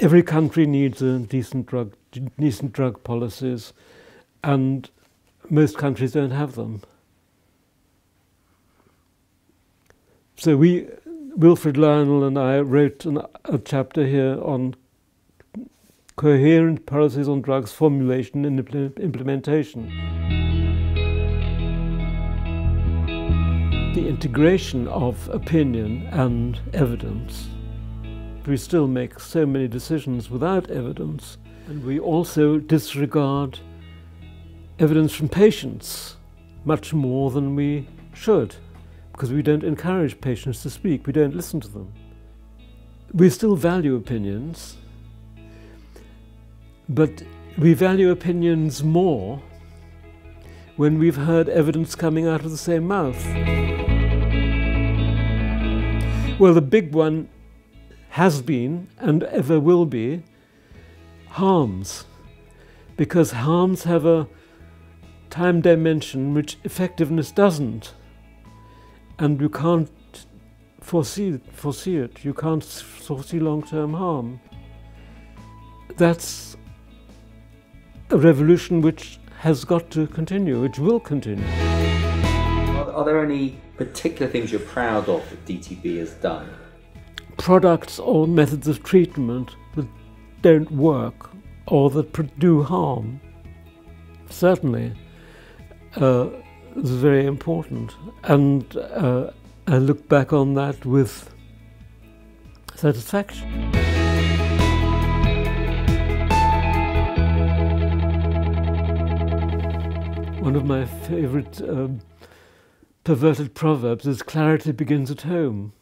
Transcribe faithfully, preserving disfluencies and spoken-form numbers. every country needs a decent drug, decent drug policies, and most countries don't have them. So we, Wilfrid Lionel and I, wrote an, a chapter here on coherent policies on drugs formulation and impl implementation. The integration of opinion and evidence. We still make so many decisions without evidence, and we also disregard evidence from patients much more than we should, because we don't encourage patients to speak, we don't listen to them. We still value opinions, but we value opinions more when we've heard evidence coming out of the same mouth. Well, the big one has been and ever will be harms, because harms have a time dimension which effectiveness doesn't. And you can't foresee, foresee it. You can't foresee long-term harm. That's a revolution which has got to continue, which will continue. Are, are there any particular things you're proud of that D T B has done? Products or methods of treatment that don't work or that do harm, certainly. Uh, It's very important, and uh, I look back on that with satisfaction. One of my favorite uh, perverted proverbs is clarity begins at home.